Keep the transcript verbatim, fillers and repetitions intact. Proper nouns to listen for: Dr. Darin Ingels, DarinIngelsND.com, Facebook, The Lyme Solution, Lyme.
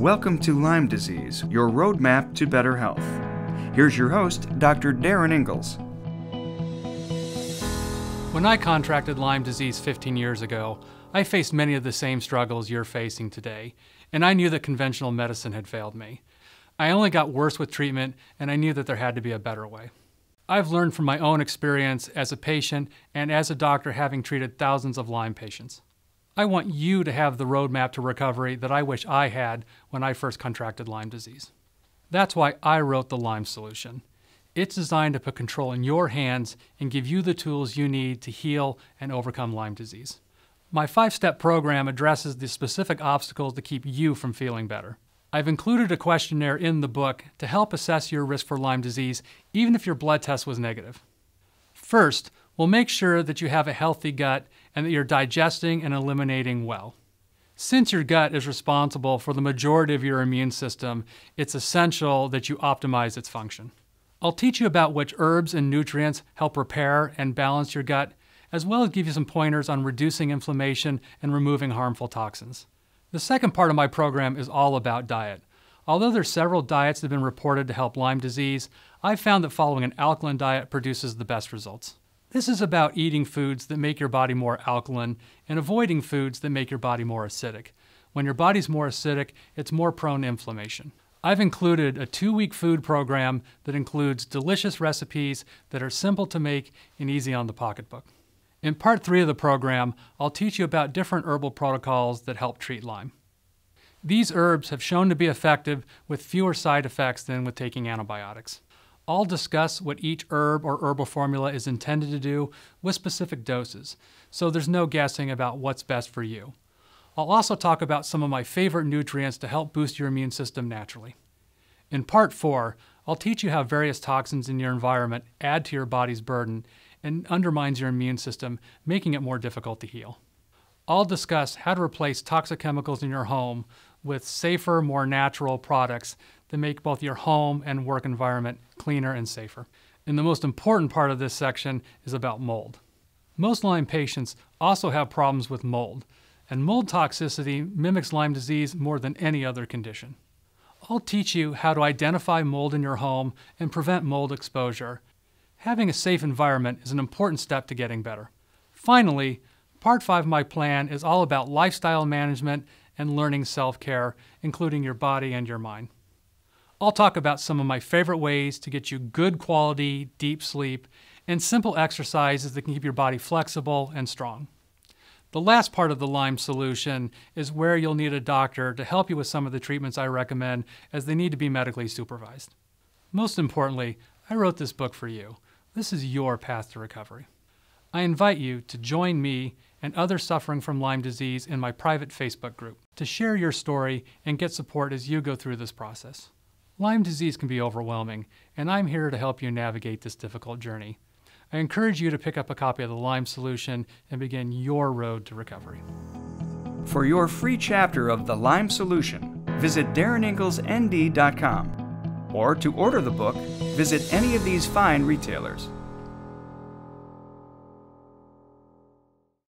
Welcome to Lyme Disease, your roadmap to better health. Here's your host, Doctor Darin Ingels. When I contracted Lyme disease fifteen years ago, I faced many of the same struggles you're facing today, and I knew that conventional medicine had failed me. I only got worse with treatment, and I knew that there had to be a better way. I've learned from my own experience as a patient and as a doctor having treated thousands of Lyme patients. I want you to have the roadmap to recovery that I wish I had when I first contracted Lyme disease. That's why I wrote The Lyme Solution. It's designed to put control in your hands and give you the tools you need to heal and overcome Lyme disease. My five-step program addresses the specific obstacles that keep you from feeling better. I've included a questionnaire in the book to help assess your risk for Lyme disease, even if your blood test was negative. First, we'll make sure that you have a healthy gut and that you're digesting and eliminating well. Since your gut is responsible for the majority of your immune system, it's essential that you optimize its function. I'll teach you about which herbs and nutrients help repair and balance your gut, as well as give you some pointers on reducing inflammation and removing harmful toxins. The second part of my program is all about diet. Although there's several diets that have been reported to help Lyme disease, I've found that following an alkaline diet produces the best results. This is about eating foods that make your body more alkaline and avoiding foods that make your body more acidic. When your body's more acidic, it's more prone to inflammation. I've included a two-week food program that includes delicious recipes that are simple to make and easy on the pocketbook. In part three of the program, I'll teach you about different herbal protocols that help treat Lyme. These herbs have shown to be effective with fewer side effects than with taking antibiotics. I'll discuss what each herb or herbal formula is intended to do with specific doses, so there's no guessing about what's best for you. I'll also talk about some of my favorite nutrients to help boost your immune system naturally. In part four, I'll teach you how various toxins in your environment add to your body's burden and undermines your immune system, making it more difficult to heal. I'll discuss how to replace toxic chemicals in your home with safer, more natural products that make both your home and work environment cleaner and safer. And the most important part of this section is about mold. Most Lyme patients also have problems with mold, and mold toxicity mimics Lyme disease more than any other condition. I'll teach you how to identify mold in your home and prevent mold exposure. Having a safe environment is an important step to getting better. Finally, part five of my plan is all about lifestyle management and learning self-care, including your body and your mind. I'll talk about some of my favorite ways to get you good quality, deep sleep, and simple exercises that can keep your body flexible and strong. The last part of the Lyme Solution is where you'll need a doctor to help you with some of the treatments I recommend, as they need to be medically supervised. Most importantly, I wrote this book for you. This is your path to recovery. I invite you to join me and others suffering from Lyme disease in my private Facebook group to share your story and get support as you go through this process. Lyme disease can be overwhelming, and I'm here to help you navigate this difficult journey. I encourage you to pick up a copy of The Lyme Solution and begin your road to recovery. For your free chapter of The Lyme Solution, visit Darin Ingels N D dot com. Or to order the book, visit any of these fine retailers.